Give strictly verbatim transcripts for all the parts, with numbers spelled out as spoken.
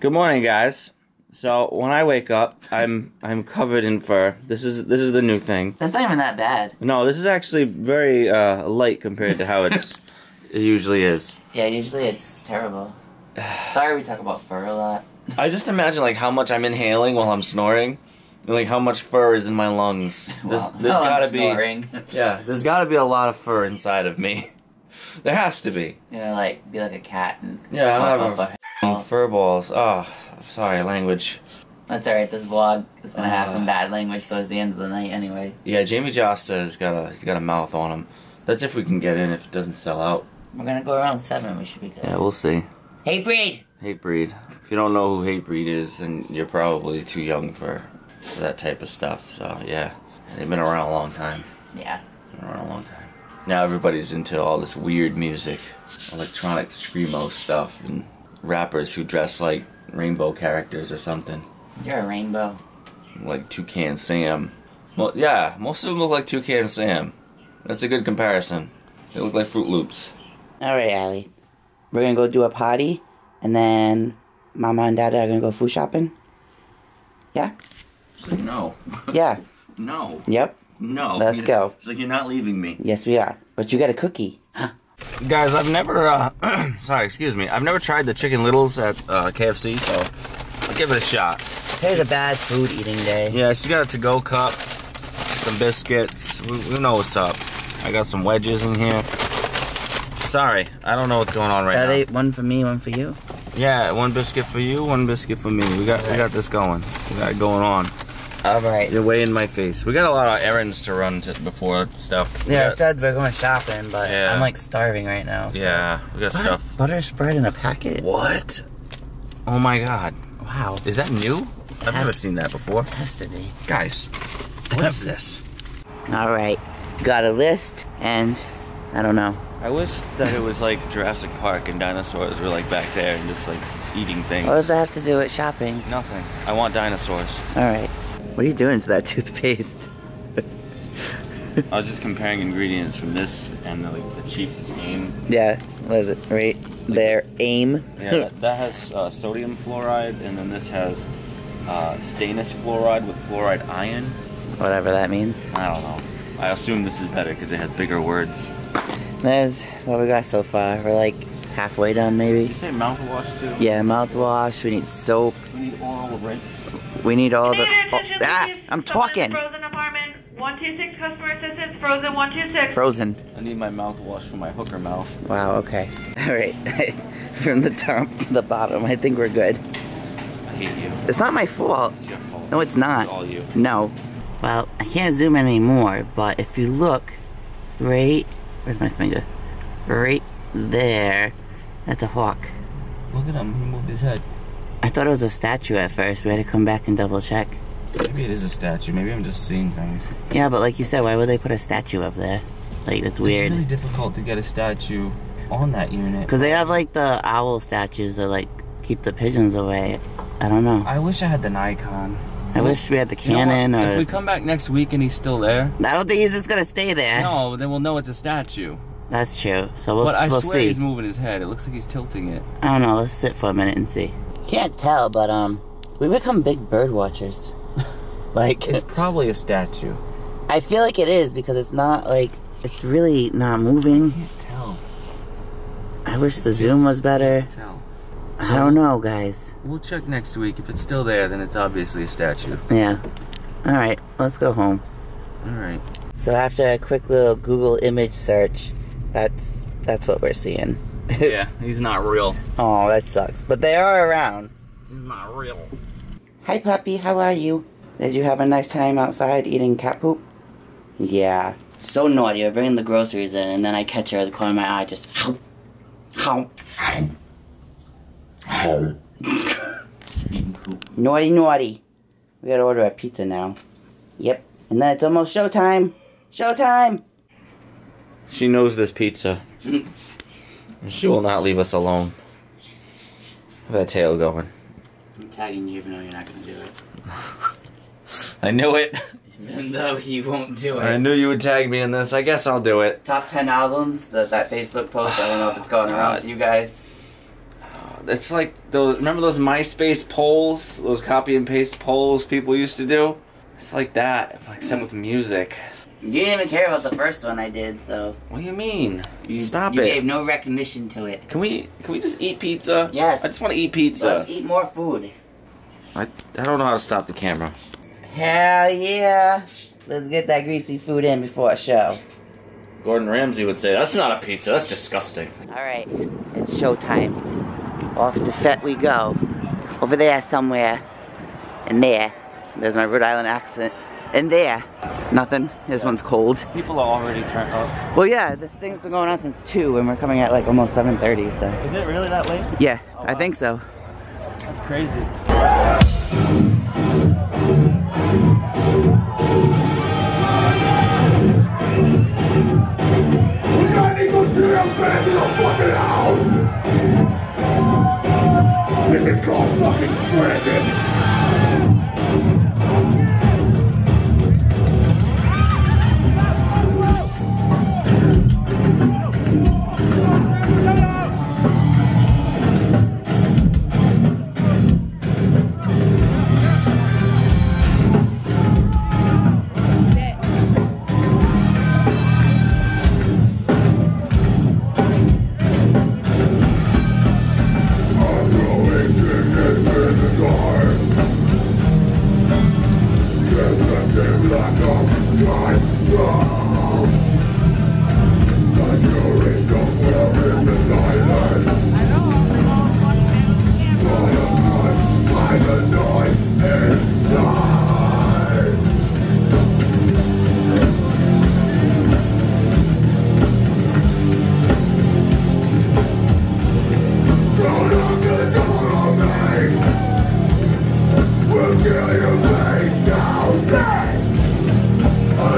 Good morning, guys. So when I wake up, I'm I'm covered in fur. This is this is the new thing. That's not even that bad. No, this is actually very uh, light compared to how it's it usually is. Yeah, usually it's terrible. Sorry, we talk about fur a lot. I just imagine like how much I'm inhaling while I'm snoring, and like how much fur is in my lungs. Well, there's, there's gotta I'm be snoring. Yeah, there's gotta be a lot of fur inside of me. There has to be. You know, like be like a cat and yeah, I'm having f fur balls. Oh. Sorry, language. That's alright, this vlog is gonna uh, have some bad language towards the end of the night anyway. Yeah, Jamie Josta has got a he's got a mouth on him. That's if we can get in, if it doesn't sell out. We're gonna go around seven, we should be good. Yeah, we'll see. Hatebreed! Hatebreed. If you don't know who Hatebreed is, then you're probably too young for, for that type of stuff, so yeah. They've been around a long time. Yeah. Been around a long time. Now everybody's into all this weird music, electronic screamo stuff, and rappers who dress like rainbow characters or something. You're a rainbow. Like Toucan Sam. Well, yeah, most of them look like Toucan Sam. That's a good comparison. They look like Froot Loops. Alright, Allie. We're gonna go do a potty, and then Mama and Dada are gonna go food shopping. Yeah? She's like, no. Yeah. No. Yep. No. Let's go. It's like, you're not leaving me. Yes, we are. But you got a cookie. Huh? Guys, I've never, uh, sorry, excuse me, I've never tried the Chicken Littles at uh, K F C, so I'll give it a shot. Today's a bad food eating day. Yeah, she's got a to-go cup, some biscuits, who, who knows what's up. I got some wedges in here. Sorry, I don't know what's going on right that now. That one for me, one for you? Yeah, one biscuit for you, one biscuit for me. We got, right. we got this going. We got it going on. All right. You're way in my face. We got a lot of errands to run to before stuff. We yeah, got, I said we're going shopping, but yeah. I'm like starving right now. So. Yeah, we got butter, stuff. Butter spread in a packet. What? Oh my God. Wow. Is that new? It I've never seen that before. It has to be. Guys, what is this? All right, got a list, and I don't know. I wish that it was like Jurassic Park and dinosaurs were like back there and just like eating things. What does that have to do with shopping? Nothing. I want dinosaurs. All right. What are you doing to that toothpaste? I was just comparing ingredients from this and the, like, the cheap AIM. Yeah, what is it? Right like, there, AIM. Yeah, that, that has uh, sodium fluoride, and then this has uh, stainness fluoride with fluoride ion. Whatever that means. I don't know. I assume this is better because it has bigger words. That's what we got so far. We're like halfway done, maybe. Did you say mouthwash too? Yeah, mouthwash. We need soap. We need oral rinse. We need all the. Oh, ah, I'm talking. Frozen apartment one two six customer assistance. Frozen one two six. Frozen. I need my mouthwash for my hooker mouth. Wow. Okay. All right. From the top to the bottom, I think we're good. I hate you. It's not my fault. It's your fault. No, it's not. It's all you. No. Well, I can't zoom in anymore, but if you look, right, where's my finger? Right there. That's a hawk. Look at him. He moved his head. I thought it was a statue at first. We had to come back and double check. Maybe it is a statue. Maybe I'm just seeing things. Yeah, but like you said, why would they put a statue up there? Like, that's weird. It's really difficult to get a statue on that unit. Because they have, like, the owl statues that, like, keep the pigeons away. I don't know. I wish I had the Nikon. I wish we had the Canon. You know, or... If we come back next week and he's still there... I don't think he's just going to stay there. No, then we'll know it's a statue. That's true. So we'll, but I we'll swear see. He's moving his head. It looks like he's tilting it. I don't know. Let's sit for a minute and see. Can't tell, but um, we become big bird watchers. Like, it's probably a statue. I feel like it is because it's not like it's really not moving. I can't tell. I wish it the zoom was better. Can't tell. So I don't know, guys. We'll check next week. If it's still there, then it's obviously a statue. Yeah. All right, let's go home. All right. So after a quick little Google image search, that's that's what we're seeing. Yeah, he's not real. Oh, that sucks. But they are around. He's not real. Hi, puppy. How are you? Did you have a nice time outside eating cat poop? Yeah. So naughty. I bring the groceries in, and then I catch her at the corner of my eye, just... Ow. Ow. Ow. Eating poop. Naughty, naughty. We gotta order a pizza now. Yep. And then it's almost showtime. Showtime! She knows this pizza. She will not leave us alone. Look at that tail going. I'm tagging you even though you're not going to do it. I knew it. Even though he won't do it. I knew you would tag me in this. I guess I'll do it. Top ten albums, the, that Facebook post. I don't know if it's going around to you guys. Oh, it's like those, remember those MySpace polls, those copy and paste polls people used to do? It's like that, except with music. You didn't even care about the first one I did, so. What do you mean? You, Stop you it. You gave no recognition to it. Can we can we just eat pizza? Yes. I just want to eat pizza. Let's eat more food. I, I don't know how to stop the camera. Hell yeah. Let's get that greasy food in before a show. Gordon Ramsay would say, that's not a pizza, that's disgusting. Alright, it's showtime. Off to Fet we go. Over there somewhere. And there. There's my Rhode Island accent. And there. Nothing. This one's cold. People are already turned up. Well, yeah, this thing's been going on since two, and we're coming at like almost seven thirty, so. Is it really that late? Yeah, oh, wow. I think so. That's crazy. We gotta need those Jurassic fans in the fucking house! This is called fucking stranded!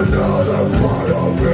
Another point of view.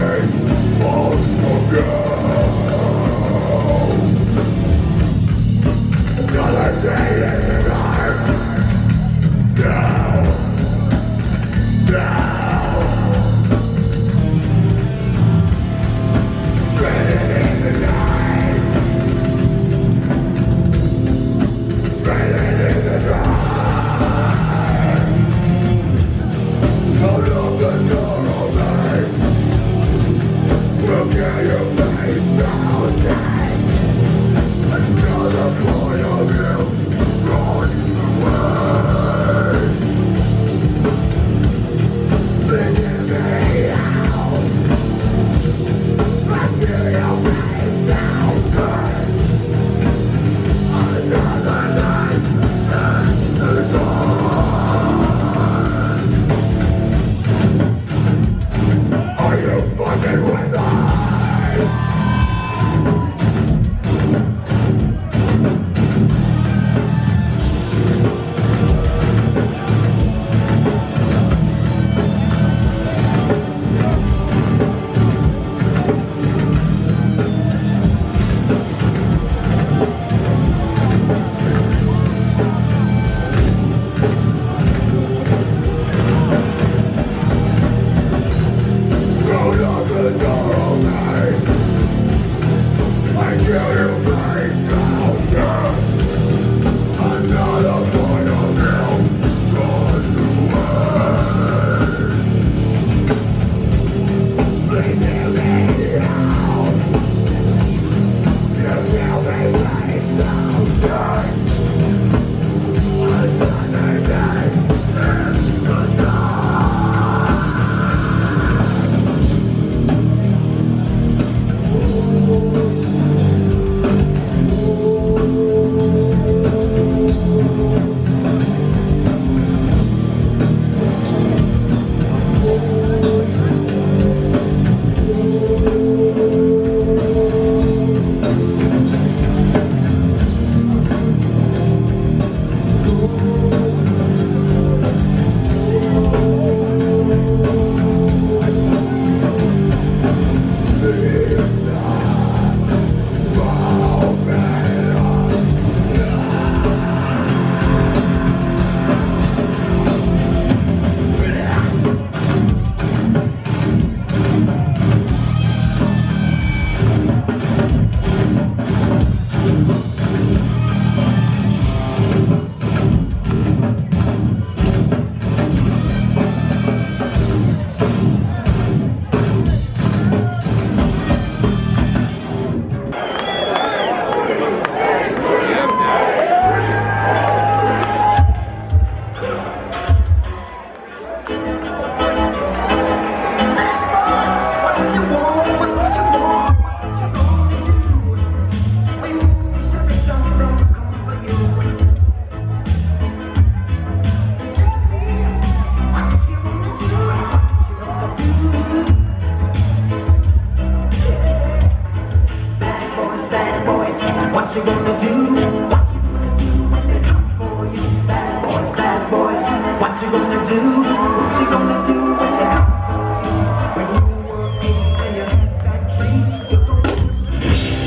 What you gonna do? What you gonna do when they come for you? When you were eight and you had that dream, you don't want to see.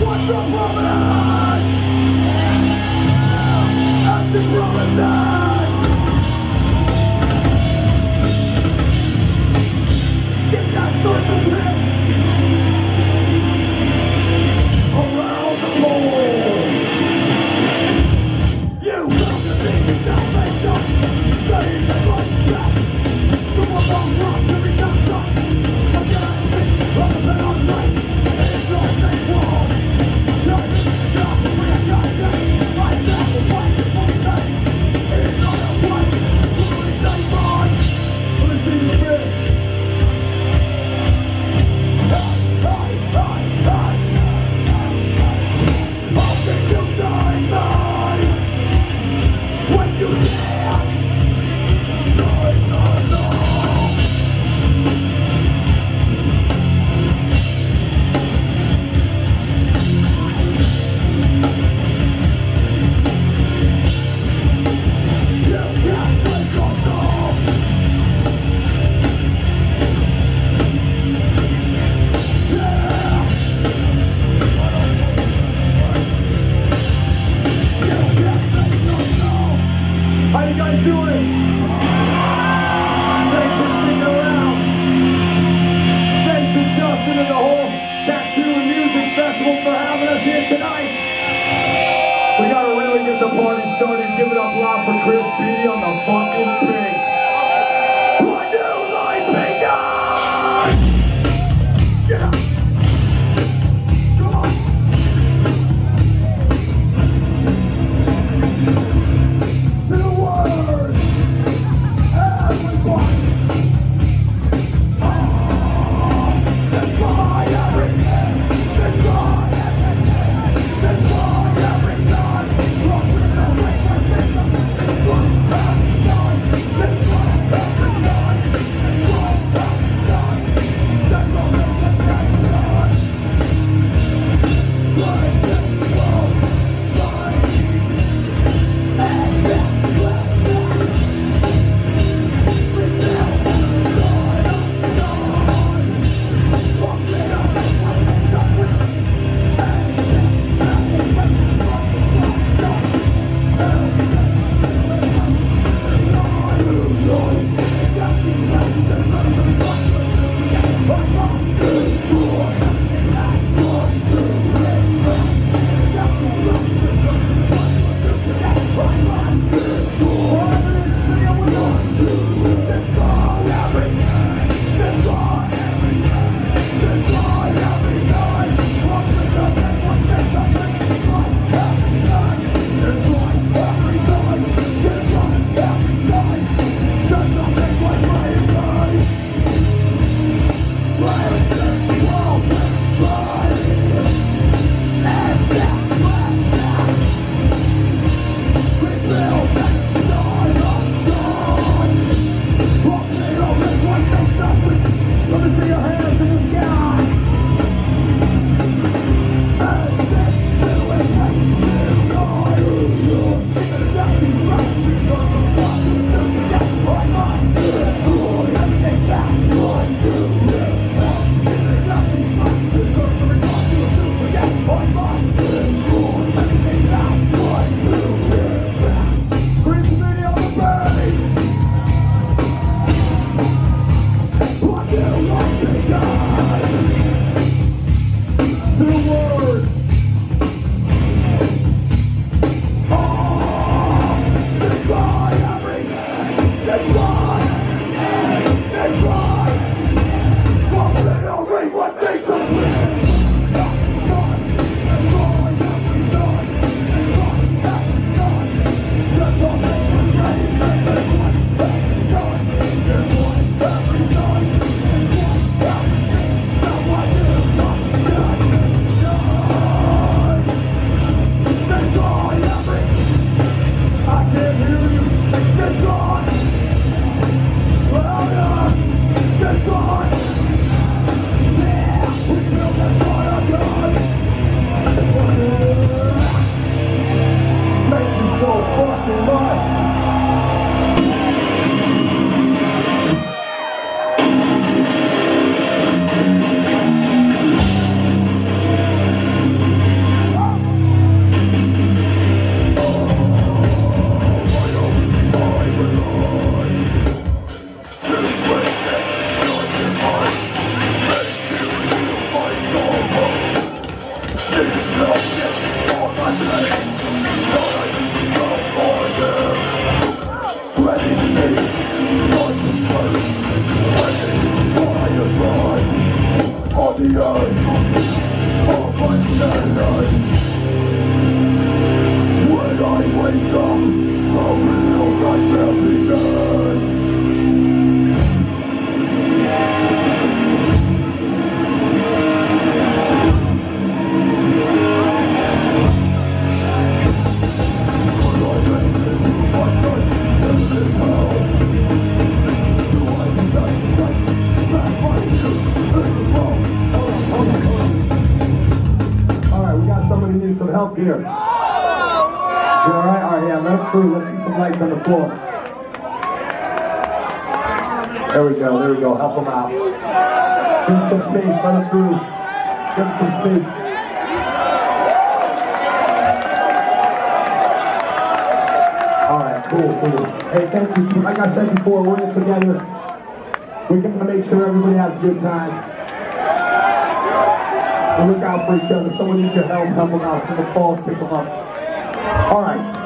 What's the promenade? At the promenade! Get that sort of man! some help here. You all right? All right, yeah, let it through. Let's get some lights on the floor. There we go, there we go. Help them out. Give them some space, let them through. Give them some space. All right, cool, cool. Hey, thank you. Like I said before, we're in together. We're going to make sure everybody has a good time. And look out for each other. Someone needs your help, help them out. Someone falls, pick them up. All right.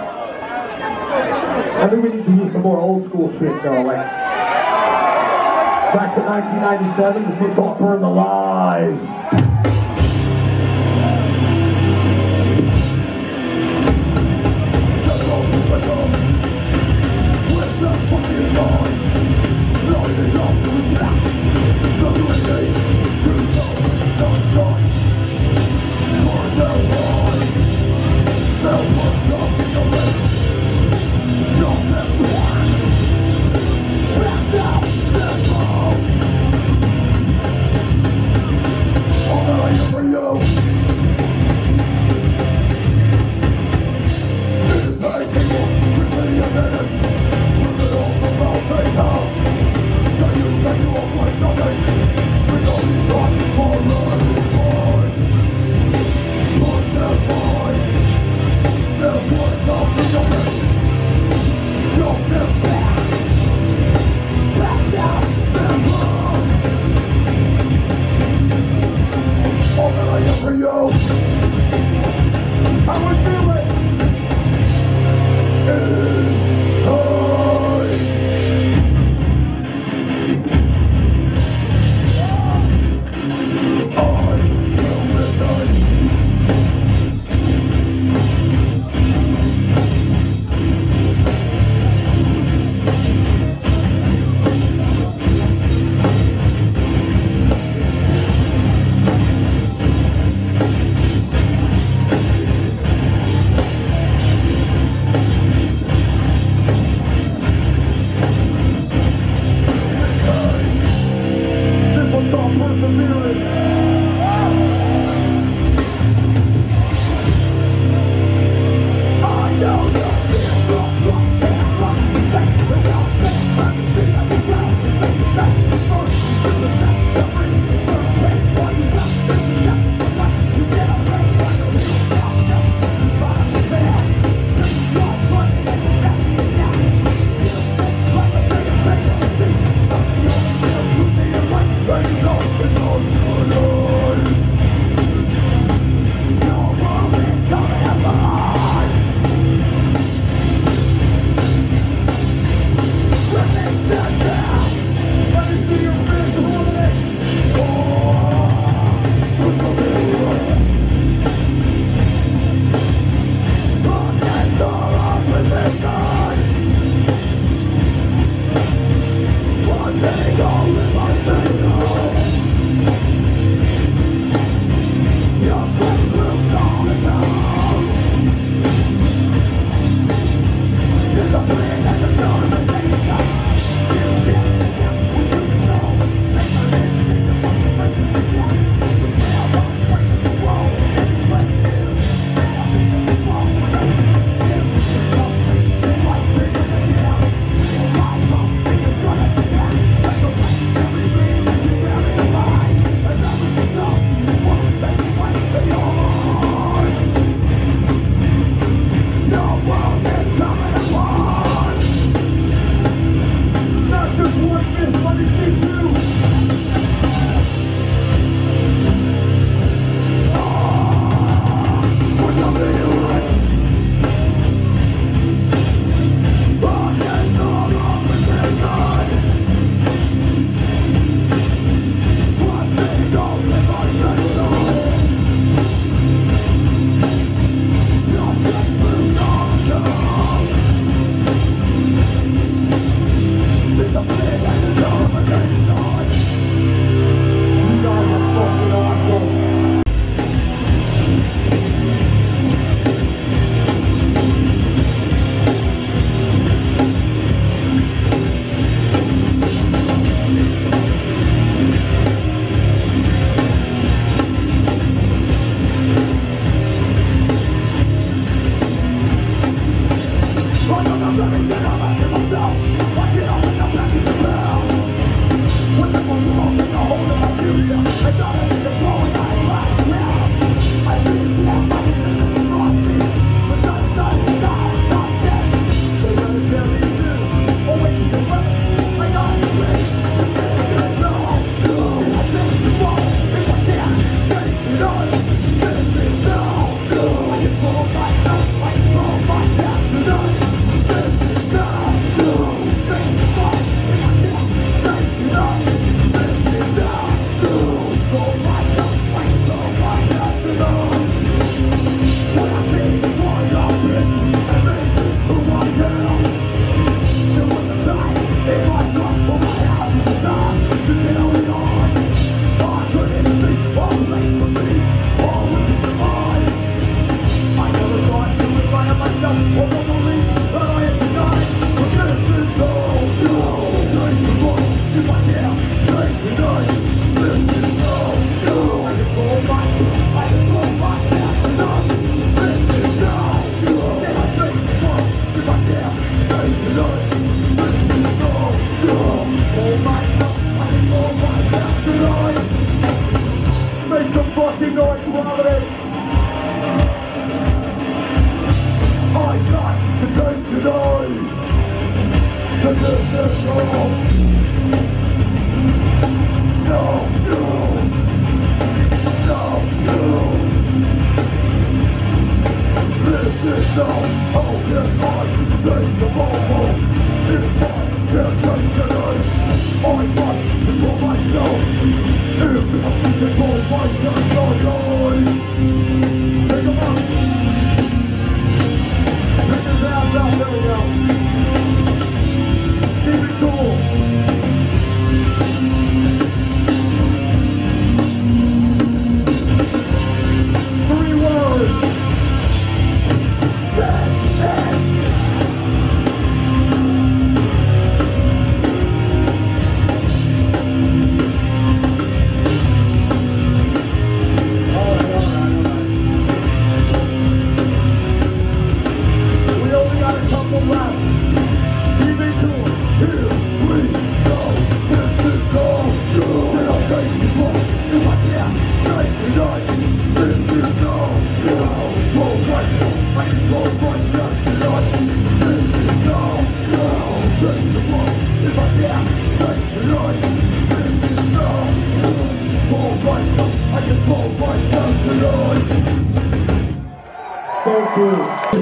I think we need to do some more old school shit, though. Like, back to nineteen ninety-seven, this one's called Burn the Lies. They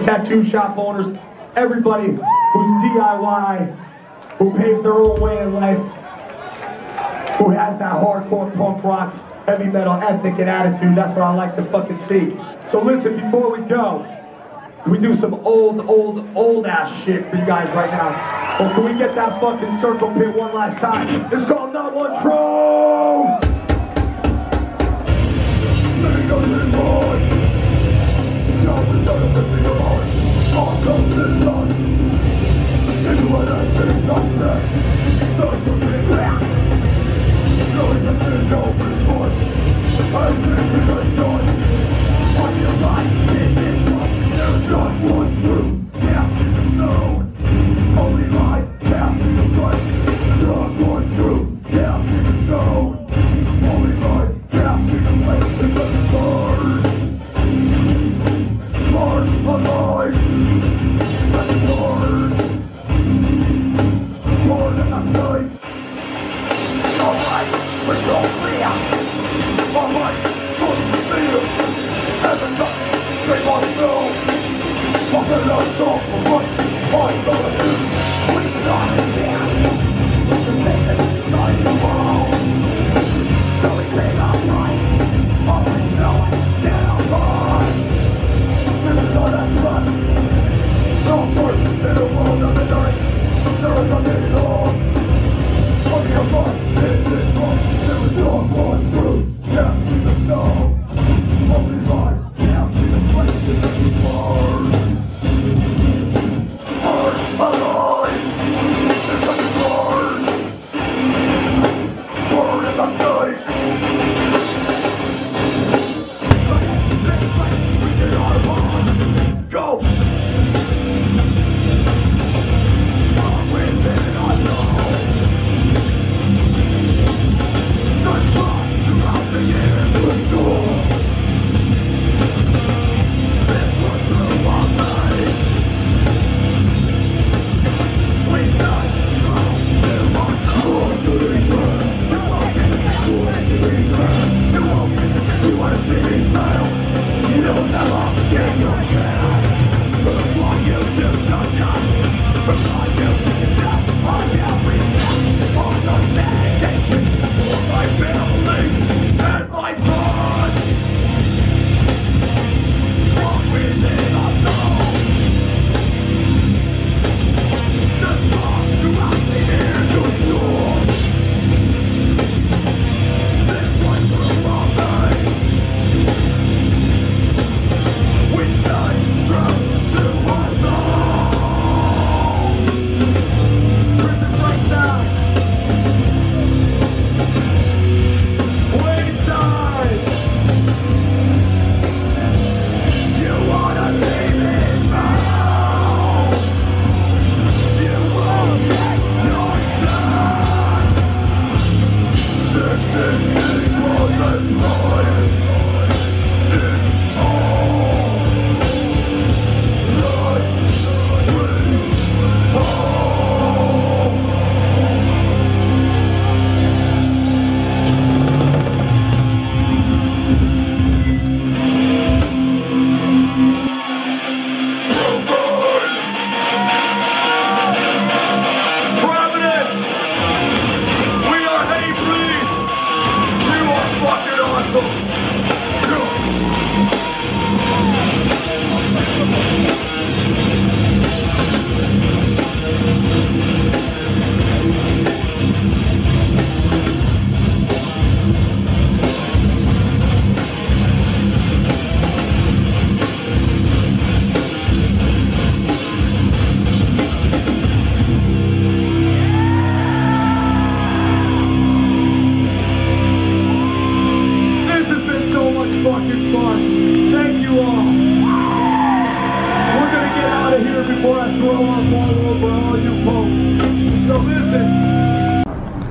tattoo shop owners, everybody who's D I Y, who paves their own way in life, who has that hardcore punk rock, heavy metal ethic and attitude. That's what I like to fucking see. So listen, before we go, we do some old, old, old ass shit for you guys right now. Well, can we get that fucking circle pit one last time? It's called Not One True!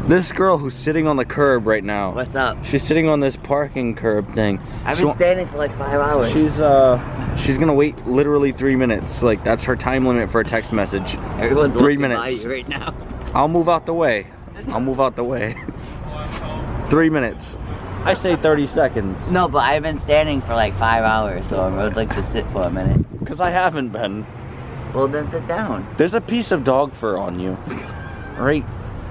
This girl who's sitting on the curb right now. What's up? She's sitting on this parking curb thing. I've been she, standing for like five hours. She's uh, she's gonna wait literally three minutes. Like that's her time limit for a text message. Everyone's three minutes by you right now. I'll move out the way. I'll move out the way. Three minutes. I say thirty seconds. No, but I've been standing for like five hours, so I would like to sit for a minute. Because I haven't been. Well, then sit down. There's a piece of dog fur on you. Right,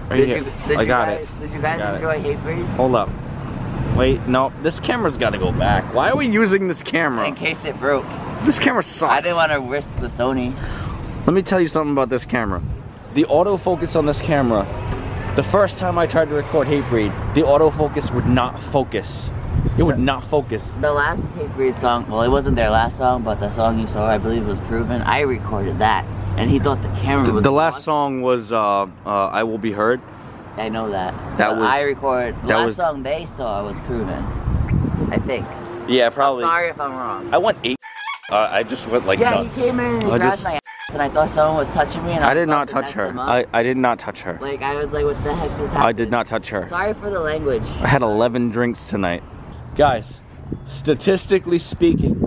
right did here. You, did I got guys, it. Did you guys enjoy Hatebreed? Hold up. Wait, no, this camera's got to go back. Why are we using this camera? In case it broke. This camera sucks. I didn't want to risk the Sony. Let me tell you something about this camera. The autofocus on this camera, the first time I tried to record Hatebreed, the autofocus would not focus. It would not focus. The last Hatebreed song, well, it wasn't their last song, but the song you saw, I believe, was Proven. I recorded that, and he thought the camera the, was The last lost. song was uh, uh, I Will Be Heard. I know that. That but was... I recorded... The last was, song they saw was Proven, I think. Yeah, probably. I'm sorry if I'm wrong. I went eight... Uh, I just went like yeah, nuts. Yeah, he came in and he grabbed just... my ass, and I thought someone was touching me, and I, I did not touch her. I, I did not touch her. Like, I was like, what the heck just happened? I did not touch her. Sorry for the language. I had eleven drinks tonight. Guys, statistically speaking,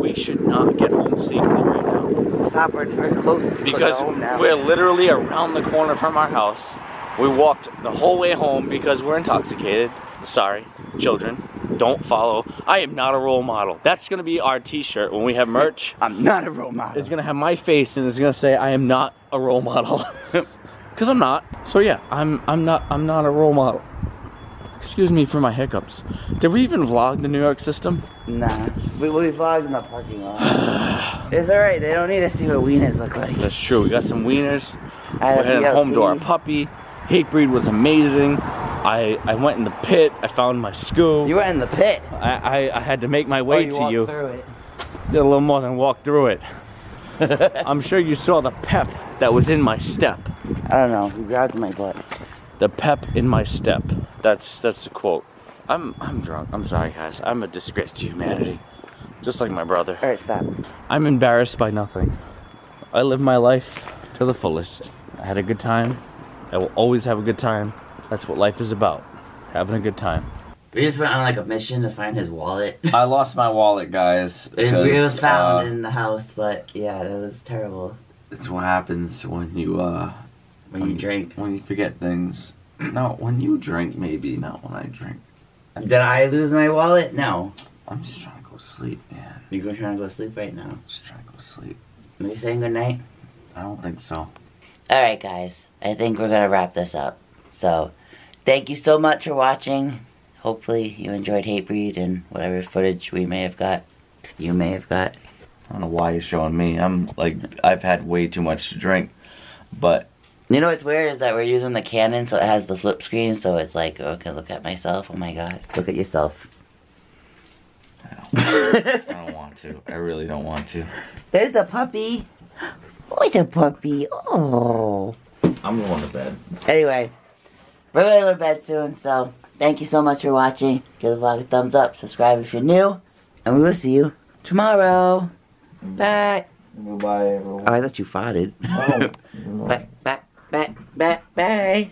we should not get home safely right now. Stop, we're, we're close to home now. Because we're literally around the corner from our house. We walked the whole way home because we're intoxicated. Sorry, children, don't follow. I am not a role model. That's gonna be our t-shirt when we have merch. I'm not a role model. It's gonna have my face and it's gonna say I am not a role model. Cause I'm not. So yeah, I'm I'm not I'm not a role model. Excuse me for my hiccups. Did we even vlog the New York system? Nah, we, we vlogged in the parking lot. It's alright, they don't need to see what wieners look like. That's true, we got some wieners. We're heading home to our puppy. Hatebreed was amazing. I, I went in the pit, I found my scoop. You went in the pit? I, I, I had to make my way oh, you to you. It. Did a little more than walk through it. I'm sure you saw the pep that was in my step. I don't know, you grabbed my butt. The pep in my step. That's that's the quote. I'm I'm drunk. I'm sorry, guys. I'm a disgrace to humanity. Just like my brother. All right, stop. I'm embarrassed by nothing. I live my life to the fullest. I had a good time. I will always have a good time. That's what life is about. Having a good time. We just went on like a mission to find his wallet. I lost my wallet, guys. It was found uh, in the house, but yeah, that was terrible. It's what happens when you... uh. When you when, drink. When you forget things. No, when you drink, maybe. Not when I drink. I mean, did I lose my wallet? No. I'm just trying to go to sleep, man. You're trying to go to sleep right now? I'm just trying to go to sleep. Are you saying goodnight? I don't think so. Alright, guys. I think we're going to wrap this up. So, thank you so much for watching. Hopefully you enjoyed Hatebreed and whatever footage we may have got. You may have got. I don't know why you're showing me. I'm like, I've had way too much to drink. But... You know what's weird is that we're using the Canon, so it has the flip screen, so it's like, okay, look at myself, oh my god. Look at yourself. I don't, I don't want to. I really don't want to. There's the puppy. Oh, the puppy. Oh. I'm going to bed. Anyway, we're going to go to bed soon, so thank you so much for watching. Give the vlog a thumbs up, subscribe if you're new, and we will see you tomorrow. Bye. Bye, everyone. Oh, I thought you farted. Oh. Bye. Bye. Bye, bye, bye.